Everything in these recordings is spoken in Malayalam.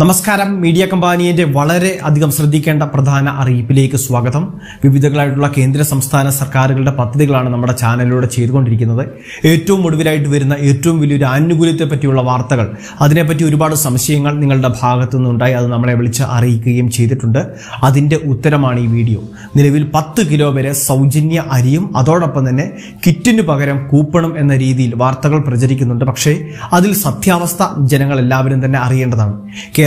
നമസ്കാരം മീഡിയ കമ്പാനിയുടെ വളരെ അധികം ശ്രദ്ധിക്കേണ്ട പ്രധാന അറിയിപ്പിലേക്ക് സ്വാഗതം. വിവിധങ്ങളായിട്ടുള്ള കേന്ദ്ര സംസ്ഥാന സർക്കാരുകളുടെ പദ്ധതികളാണ് നമ്മുടെ ചാനലിലൂടെ ചെയ്തുകൊണ്ടിരിക്കുന്നത്. ഏറ്റവും ഒടുവിലായിട്ട് വരുന്ന ഏറ്റവും വലിയൊരു ആനുകൂല്യത്തെ പറ്റിയുള്ള വാർത്തകൾ, അതിനെപ്പറ്റി ഒരുപാട് സംശയങ്ങൾ നിങ്ങളുടെ ഭാഗത്തു നിന്നുണ്ടായി, അത് നമ്മളെ വിളിച്ച് അറിയിക്കുകയും ചെയ്തിട്ടുണ്ട്. അതിൻ്റെ ഉത്തരമാണ് ഈ വീഡിയോ. നിലവിൽ 10 കിലോ വരെ സൗജന്യ അരിയും അതോടൊപ്പം തന്നെ കിറ്റിന് പകരം കൂപ്പണും എന്ന രീതിയിൽ വാർത്തകൾ പ്രചരിക്കുന്നുണ്ട്. പക്ഷേ അതിൽ സത്യാവസ്ഥ ജനങ്ങൾ എല്ലാവരും തന്നെ അറിയേണ്ടതാണ്.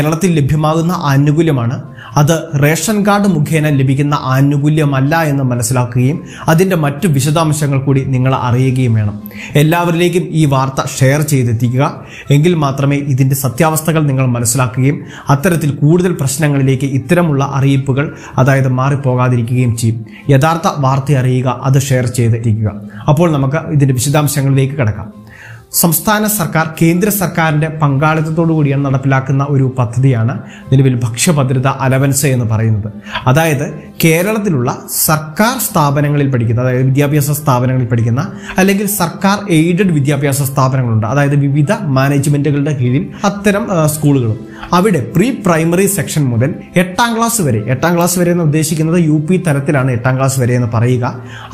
കേരളത്തിൽ ലഭ്യമാകുന്ന ആനുകൂല്യമാണ് അത്, റേഷൻ കാർഡ് മുഖേന ലഭിക്കുന്ന ആനുകൂല്യമല്ല എന്ന് മനസ്സിലാക്കുകയും അതിൻ്റെ മറ്റു വിശദാംശങ്ങൾ കൂടി നിങ്ങൾ അറിയുകയും വേണം. എല്ലാവരിലേക്കും ഈ വാർത്ത ഷെയർ ചെയ്തെത്തിക്കുക. എങ്കിൽ മാത്രമേ ഇതിൻ്റെ സത്യാവസ്ഥകൾ നിങ്ങൾ മനസ്സിലാക്കുകയും അത്തരത്തിൽ കൂടുതൽ പ്രശ്നങ്ങളിലേക്ക് ഇത്തരമുള്ള അറിയിപ്പുകൾ അതായത് മാറിപ്പോകാതിരിക്കുകയും ചെയ്യും. യഥാർത്ഥ വാർത്ത അറിയുക, അത് ഷെയർ ചെയ്തെത്തിക്കുക. അപ്പോൾ നമുക്ക് ഇതിൻ്റെ വിശദാംശങ്ങളിലേക്ക് കടക്കാം. സംസ്ഥാന സർക്കാർ കേന്ദ്ര സർക്കാരിൻ്റെ പങ്കാളിത്തത്തോടു കൂടിയാണ് നടപ്പിലാക്കുന്ന ഒരു പദ്ധതിയാണ് നിലവിൽ ഭക്ഷ്യഭദ്രത അലവൻസ് എന്ന് പറയുന്നത്. അതായത് കേരളത്തിലുള്ള സർക്കാർ സ്ഥാപനങ്ങളിൽ പഠിക്കുന്ന, അതായത് വിദ്യാഭ്യാസ സ്ഥാപനങ്ങളിൽ പഠിക്കുന്ന അല്ലെങ്കിൽ സർക്കാർ എയ്ഡഡ് വിദ്യാഭ്യാസ സ്ഥാപനങ്ങളുണ്ട്, അതായത് വിവിധ മാനേജ്മെൻറ്റുകളുടെ കീഴിൽ അത്തരം സ്കൂളുകളും, അവിടെ പ്രീ പ്രൈമറി സെക്ഷൻ മുതൽ 8ാം ക്ലാസ് വരെ എന്ന് ഉദ്ദേശിക്കുന്നത് UP തലത്തിലാണ് 8ാം ക്ലാസ് വരെ എന്ന് പറയുക,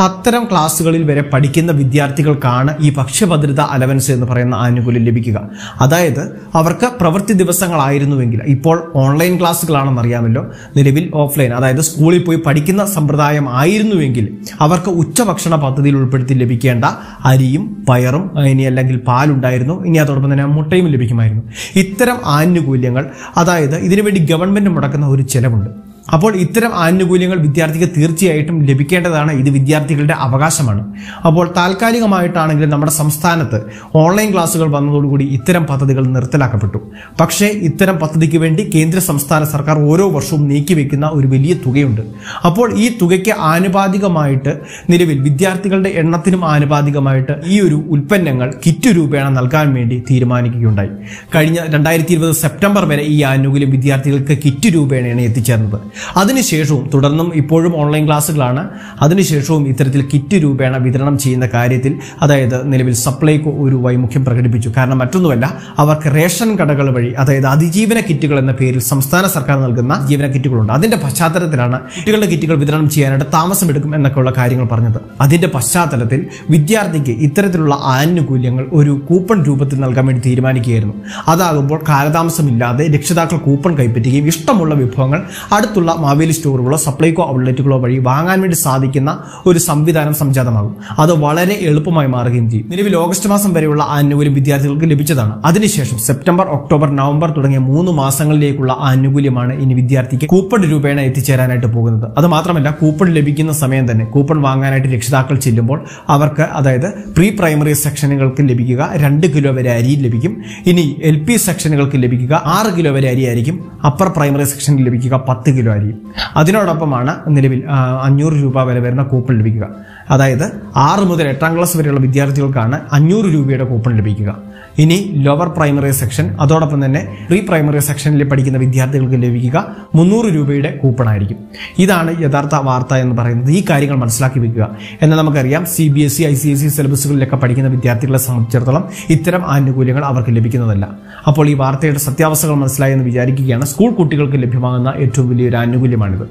അത്തരം ക്ലാസ്സുകളിൽ വരെ പഠിക്കുന്ന വിദ്യാർത്ഥികൾക്കാണ് ഈ ഭക്ഷ്യഭദ്രത അലവൻസ് എന്ന് പറയുന്ന ആനുകൂല്യം ലഭിക്കുക. അതായത് അവർക്ക് പ്രവൃത്തി ദിവസങ്ങളായിരുന്നുവെങ്കിൽ, ഇപ്പോൾ ഓൺലൈൻ ക്ലാസ്സുകളാണെന്ന് അറിയാമല്ലോ, നിലവിൽ ഓഫ്ലൈൻ അതായത് സ്കൂളിൽ പോയി പഠിക്കുന്ന സമ്പ്രദായം ആയിരുന്നുവെങ്കിൽ അവർക്ക് ഉച്ചഭക്ഷണ പദ്ധതിയിൽ ഉൾപ്പെടുത്തി ലഭിക്കേണ്ട അരിയും പയറും ഇനി അല്ലെങ്കിൽ പാലുണ്ടായിരുന്നു, ഇനി അതോടൊപ്പം തന്നെ മുട്ടയും ലഭിക്കുമായിരുന്നു. ഇത്തരം ആനുകൂല്യങ്ങൾ, അതായത് ഇതിനുവേണ്ടി ഗവൺമെന്റ് മുടക്കുന്ന ഒരു ചെലവുണ്ട്. അപ്പോൾ ഇത്തരം ആനുകൂല്യങ്ങൾ വിദ്യാർത്ഥിക്ക് തീർച്ചയായിട്ടും ലഭിക്കേണ്ടതാണ്. ഇത് വിദ്യാർത്ഥികളുടെ അവകാശമാണ്. അപ്പോൾ താൽക്കാലികമായിട്ടാണെങ്കിലും നമ്മുടെ സംസ്ഥാനത്ത് ഓൺലൈൻ ക്ലാസ്സുകൾ വന്നതോടുകൂടി ഇത്തരം പദ്ധതികൾ നിർത്തലാക്കപ്പെട്ടു. പക്ഷേ ഇത്തരം പദ്ധതിക്ക് വേണ്ടി കേന്ദ്ര സംസ്ഥാന സർക്കാർ ഓരോ വർഷവും നീക്കിവെക്കുന്ന ഒരു വലിയ തുകയുണ്ട്. അപ്പോൾ ഈ തുകയ്ക്ക് ആനുപാതികമായിട്ട് നിലവിൽ വിദ്യാർത്ഥികളുടെ എണ്ണത്തിനും ആനുപാതികമായിട്ട് ഈ ഒരു ഉൽപ്പന്നങ്ങൾ കിറ്റ് രൂപേണ നൽകാൻ വേണ്ടി തീരുമാനിക്കുകയുണ്ടായി. കഴിഞ്ഞ 2020 സെപ്റ്റംബർ വരെ ഈ ആനുകൂല്യം വിദ്യാർത്ഥികൾക്ക് കിറ്റ് രൂപേണയാണ് എത്തിച്ചേർന്നത്. അതിനുശേഷവും തുടർന്നും ഇപ്പോഴും ഓൺലൈൻ ക്ലാസ്സുകളാണ്. അതിനുശേഷവും ഇത്തരത്തിൽ കിറ്റ് രൂപേണ വിതരണം ചെയ്യുന്ന കാര്യത്തിൽ അതായത് നിലവിൽ സപ്ലൈകോ ഒരു വൈമുഖ്യം പ്രകടിപ്പിച്ചു. കാരണം മറ്റൊന്നുമല്ല, അവർക്ക് റേഷൻ കടകൾ വഴി അതായത് അതിജീവന കിറ്റുകൾ എന്ന പേരിൽ സംസ്ഥാന സർക്കാർ നൽകുന്ന ജീവന കിറ്റുകളുണ്ട്. അതിൻ്റെ പശ്ചാത്തലത്തിലാണ് കുട്ടികളുടെ കിറ്റുകൾ വിതരണം ചെയ്യാനായിട്ട് താമസമെടുക്കും എന്നൊക്കെയുള്ള കാര്യങ്ങൾ പറഞ്ഞത്. അതിൻ്റെ പശ്ചാത്തലത്തിൽ വിദ്യാർത്ഥിക്ക് ഇത്തരത്തിലുള്ള ആനുകൂല്യങ്ങൾ ഒരു കൂപ്പൺ രൂപത്തിൽ നൽകാൻ വേണ്ടി തീരുമാനിക്കുകയായിരുന്നു. അതാകുമ്പോൾ കാലതാമസമില്ലാതെ രക്ഷിതാക്കൾ കൂപ്പൺ കൈപ്പറ്റുകയും ഇഷ്ടമുള്ള വിഭവങ്ങൾ അടുത്ത മാവേലി സ്റ്റോറുകളോ സപ്ലൈകോ ഔട്ട്ലെറ്റുകളോ വഴി വാങ്ങാൻ വേണ്ടി സാധിക്കുന്ന ഒരു സംവിധാനം സംജാതമാകും. അത് വളരെ എളുപ്പമായി മാറുകയും ചെയ്യും. നിലവിൽ ഓഗസ്റ്റ് മാസം വരെയുള്ള ആനുകൂല്യം വിദ്യാർത്ഥികൾക്ക് ലഭിച്ചതാണ്. അതിനുശേഷം സെപ്റ്റംബർ, ഒക്ടോബർ, നവംബർ തുടങ്ങിയ 3 മാസങ്ങളിലേക്കുള്ള ആനുകൂല്യമാണ് ഇനി വിദ്യാർത്ഥിക്ക് കൂപ്പൺ രൂപേണ എത്തിച്ചേരാനായിട്ട് പോകുന്നത്. അത് മാത്രമല്ല, കൂപ്പൺ ലഭിക്കുന്ന സമയം തന്നെ കൂപ്പൺ വാങ്ങാനായിട്ട് രക്ഷിതാക്കൾ ചെല്ലുമ്പോൾ അവർക്ക് അതായത് പ്രീ പ്രൈമറി സെക്ഷനുകൾക്ക് ലഭിക്കുക 2 കിലോ വരെ അരി ലഭിക്കും. ഇനി LP സെക്ഷനുകൾക്ക് ലഭിക്കുക 6 കിലോ വരെ അരി ആയിരിക്കും. അപ്പർ പ്രൈമറി സെക്ഷനിൽ ലഭിക്കുക 10 കിലോ. അതിനോടൊപ്പമാണ് നിലവിൽ 500 രൂപ വരെ വരുന്ന കൂപ്പൺ ലഭിക്കുക. അതായത് 6 മുതൽ 8ാം ക്ലാസ് വരെയുള്ള വിദ്യാർത്ഥികൾക്കാണ് 500 രൂപയുടെ കൂപ്പൺ ലഭിക്കുക. ഇനി ലോവർ പ്രൈമറി സെക്ഷൻ അതോടൊപ്പം തന്നെ പ്രീ പ്രൈമറി സെക്ഷനിൽ പഠിക്കുന്ന വിദ്യാർത്ഥികൾക്ക് ലഭിക്കുക 300 രൂപയുടെ കൂപ്പണായിരിക്കും. ഇതാണ് യഥാർത്ഥ വാർത്ത എന്ന് പറയുന്നത്. ഈ കാര്യങ്ങൾ മനസ്സിലാക്കി വെക്കുക. എന്നാൽ നമുക്കറിയാം CBSE ICSE സിലബസുകളിലൊക്കെ പഠിക്കുന്ന വിദ്യാർത്ഥികളെ സംബന്ധിച്ചിടത്തോളം ഇത്തരം ആനുകൂല്യങ്ങൾ അവർക്ക് ലഭിക്കുന്നതല്ല. അപ്പോൾ ഈ വാർത്തയുടെ സത്യാവസ്ഥകൾ മനസ്സിലായി എന്ന് വിചാരിക്കുകയാണ്. സ്കൂൾ കുട്ടികൾക്ക് ലഭ്യമാകുന്ന ഏറ്റവും വലിയൊരു ആനുകൂല്യമാണിത്.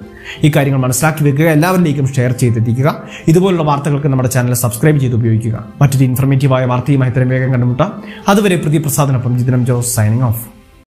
ഈ കാര്യങ്ങൾ മനസ്സിലാക്കി വെക്കുക. എല്ലാവരിലേക്കും ഷെയർ ചെയ്തെത്തിക്കുക. ഇതുപോലുള്ള വാർത്തകൾക്ക് നമ്മുടെ ചാനൽ സബ്സ്ക്രൈബ് ചെയ്ത് ഉപയോഗിക്കുക. മറ്റൊരു ഇൻഫർമേറ്റീവായ വാർത്തയുമായി ഇത്രയും വേഗം കണ്ടുമുട്ടാം. അതുവരെ പ്രതിപ്രസാദിനൊപ്പം ജിതിനം ജോസ് സൈനിങ് ഓഫ്.